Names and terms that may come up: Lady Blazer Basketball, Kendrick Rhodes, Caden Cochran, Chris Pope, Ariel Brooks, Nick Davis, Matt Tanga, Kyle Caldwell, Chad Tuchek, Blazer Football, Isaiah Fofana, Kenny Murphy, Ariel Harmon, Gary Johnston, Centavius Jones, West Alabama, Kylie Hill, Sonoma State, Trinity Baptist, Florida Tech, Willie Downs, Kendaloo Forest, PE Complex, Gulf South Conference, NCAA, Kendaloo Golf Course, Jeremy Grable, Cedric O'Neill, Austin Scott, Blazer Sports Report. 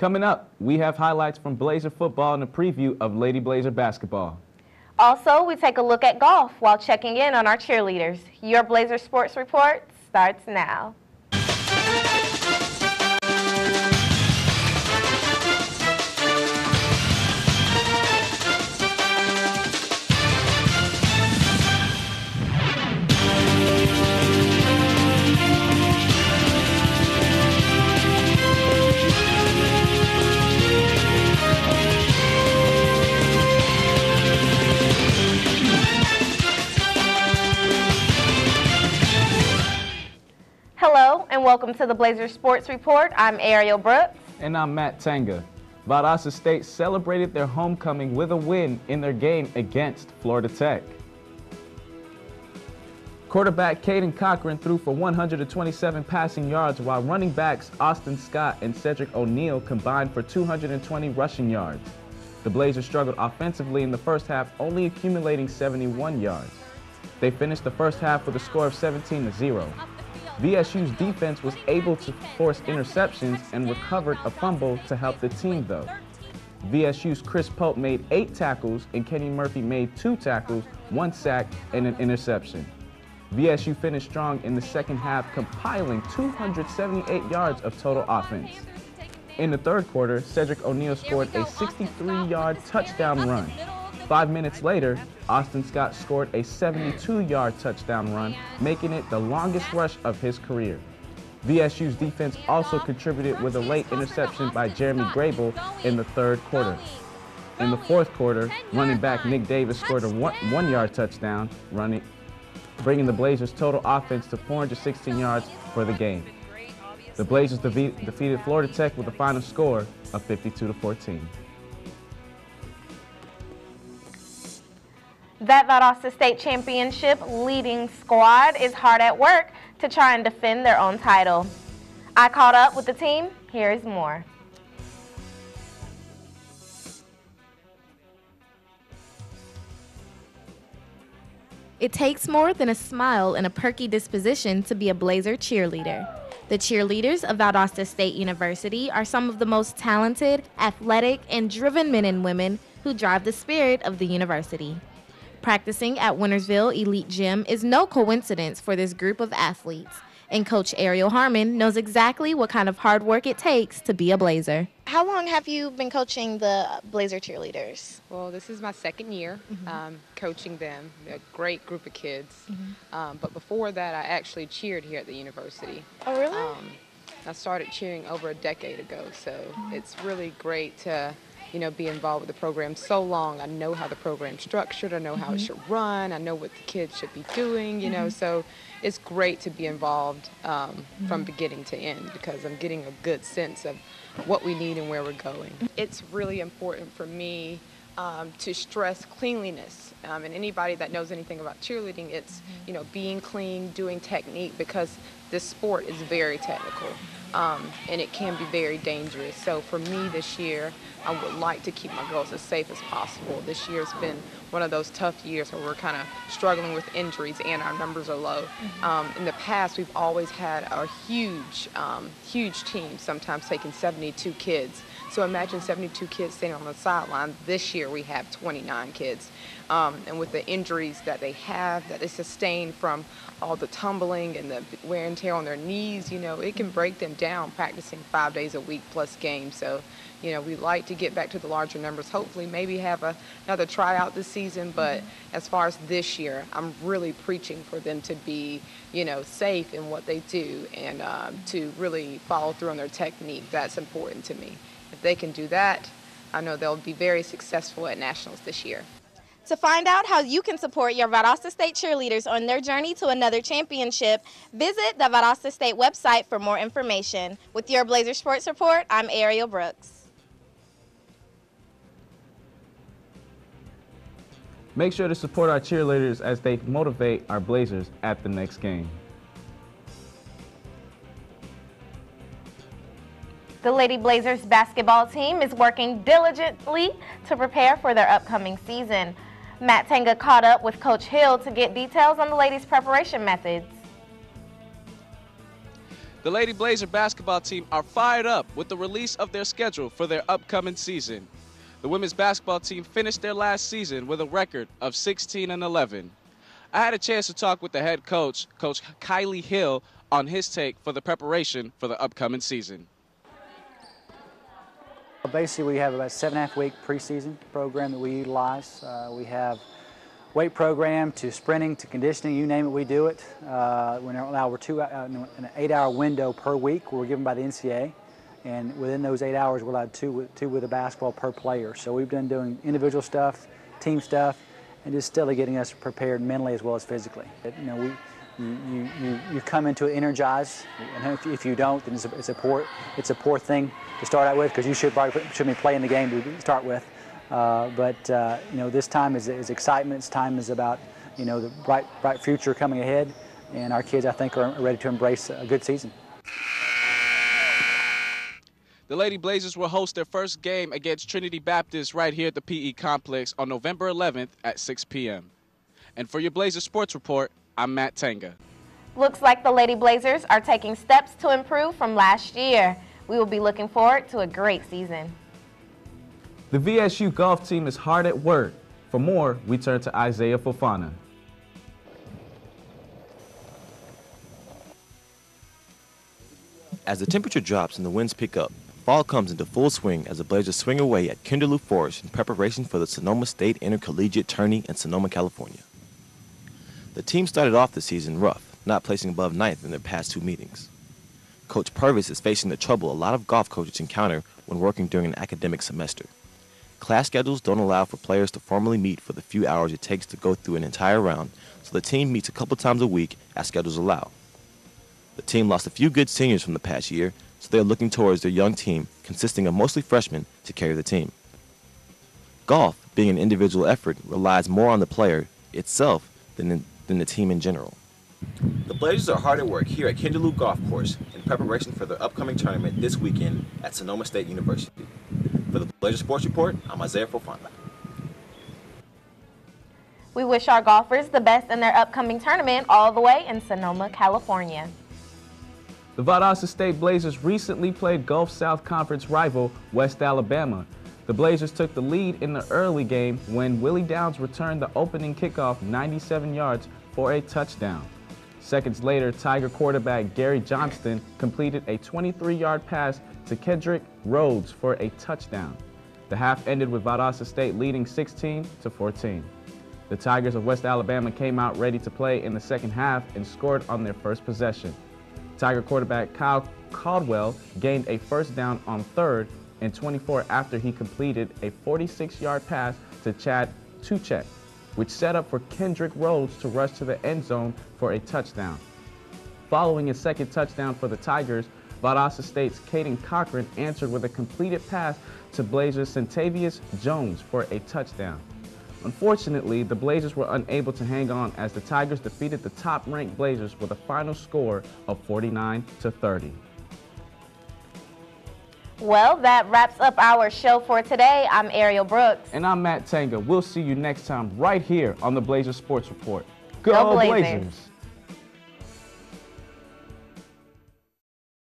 Coming up, we have highlights from Blazer football and a preview of Lady Blazer basketball. Also, we take a look at golf while checking in on our cheerleaders. Your Blazer Sports Report starts now. Welcome to the Blazer Sports Report. I'm Ariel Brooks. And I'm Matt Tanga. Valdosta State celebrated their homecoming with a win in their game against Florida Tech. Quarterback Caden Cochran threw for 127 passing yards, while running backs Austin Scott and Cedric O'Neill combined for 220 rushing yards. The Blazers struggled offensively in the first half, only accumulating 71 yards. They finished the first half with a score of 17-0. VSU's defense was able to force interceptions and recovered a fumble to help the team, though. VSU's Chris Pope made 8 tackles, and Kenny Murphy made 2 tackles, 1 sack, and an interception. VSU finished strong in the second half, compiling 278 yards of total offense. In the third quarter, Cedric O'Neill scored a 63-yard touchdown run. 5 minutes later, Austin Scott scored a 72-yard touchdown run, making it the longest rush of his career. VSU's defense also contributed with a late interception by Jeremy Grable in the third quarter. In the fourth quarter, running back Nick Davis scored a 1-yard touchdown run, bringing the Blazers' total offense to 416 yards for the game. The Blazers defeated Florida Tech with a final score of 52-14. That Valdosta State Championship leading squad is hard at work to try and defend their own title. I caught up with the team. Here is more. It takes more than a smile and a perky disposition to be a Blazer cheerleader. The cheerleaders of Valdosta State University are some of the most talented, athletic, and driven men and women who drive the spirit of the university. Practicing at Wintersville Elite Gym is no coincidence for this group of athletes, and Coach Ariel Harmon knows exactly what kind of hard work it takes to be a Blazer. How long have you been coaching the Blazer cheerleaders? Well, this is my second year coaching them. They're a great group of kids. But before that, I actually cheered here at the university. Oh, really? I started cheering over a decade ago, so it's really great to be involved with the program so long. I know how the program's structured, I know how it should run, I know what the kids should be doing, so it's great to be involved from beginning to end, because I'm getting a good sense of what we need and where we're going. It's really important for me to stress cleanliness, and anybody that knows anything about cheerleading, it's, being clean, doing technique, because this sport is very technical. And it can be very dangerous. So for me this year, I would like to keep my girls as safe as possible. This year's been one of those tough years where we're kind of struggling with injuries and our numbers are low. In the past, we've always had a huge, huge team, sometimes taking 72 kids. So imagine 72 kids sitting on the sideline. This year we have 29 kids. And with the injuries that they have, that they sustain from all the tumbling and the wear and tear on their knees, it can break them down practicing 5 days a week plus games. So, we'd like to get back to the larger numbers, hopefully maybe have another tryout this season. But as far as this year, I'm really preaching for them to be, safe in what they do and to really follow through on their technique. That's important to me. If they can do that, I know they'll be very successful at nationals this year. To find out how you can support your Valdosta State cheerleaders on their journey to another championship, visit the Valdosta State website for more information. With your Blazer Sports Report, I'm Ariel Brooks. Make sure to support our cheerleaders as they motivate our Blazers at the next game. The Lady Blazers basketball team is working diligently to prepare for their upcoming season. Matt Tanga caught up with Coach Hill to get details on the ladies' preparation methods. The Lady Blazer basketball team are fired up with the release of their schedule for their upcoming season. The women's basketball team finished their last season with a record of 16-11. I had a chance to talk with the head coach, Coach Kylie Hill, on his take for the preparation for the upcoming season. Basically, we have about 7.5-week preseason program that we utilize. We have weight program to sprinting to conditioning, you name it, we do it. We're an 8-hour window per week we're given by the NCAA, and within those 8 hours we're allowed two with a basketball per player. So we've been doing individual stuff, team stuff, and just still getting us prepared mentally as well as physically. You come into it energized, and if you don't, then it's a poor thing to start out with, because you should be playing the game to start with. This time is excitement. This time is about, the bright future coming ahead, and our kids, I think, are ready to embrace a good season. The Lady Blazers will host their first game against Trinity Baptist right here at the PE Complex on November 11th at 6 p.m. And for your Blazer Sports Report, I'm Matt Tanga. Looks like the Lady Blazers are taking steps to improve from last year. We will be looking forward to a great season. The VSU golf team is hard at work. For more, we turn to Isaiah Fofana. As the temperature drops and the winds pick up, fall comes into full swing as the Blazers swing away at Kendaloo Forest in preparation for the Sonoma State Intercollegiate Tourney in Sonoma, California. The team started off the season rough, not placing above 9th in their past two meetings. Coach Purvis is facing the trouble a lot of golf coaches encounter when working during an academic semester. Class schedules don't allow for players to formally meet for the few hours it takes to go through an entire round, so the team meets a couple times a week as schedules allow. The team lost a few good seniors from the past year, so they are looking towards their young team, consisting of mostly freshmen, to carry the team. Golf, being an individual effort, relies more on the player itself than the team in general. The Blazers are hard at work here at Kendaloo Golf Course in preparation for the upcoming tournament this weekend at Sonoma State University. For the Blazer Sports Report, I'm Isaiah Fofana. We wish our golfers the best in their upcoming tournament all the way in Sonoma, California. The Valdosta State Blazers recently played Gulf South Conference rival West Alabama. The Blazers took the lead in the early game when Willie Downs returned the opening kickoff 97 yards for a touchdown. Seconds later, Tiger quarterback Gary Johnston completed a 23-yard pass to Kendrick Rhodes for a touchdown. The half ended with Valdosta State leading 16-14. The Tigers of West Alabama came out ready to play in the second half and scored on their first possession. Tiger quarterback Kyle Caldwell gained a first down on third and 24 after he completed a 46-yard pass to Chad Tuchek, which set up for Kendrick Rhodes to rush to the end zone for a touchdown. Following a second touchdown for the Tigers, Valdosta State's Caden Cochran answered with a completed pass to Blazers' Centavius Jones for a touchdown. Unfortunately, the Blazers were unable to hang on as the Tigers defeated the top-ranked Blazers with a final score of 49-30. Well, that wraps up our show for today. I'm Ariel Brooks. And I'm Matt Tanga. We'll see you next time right here on the Blazer Sports Report. Go Blazers!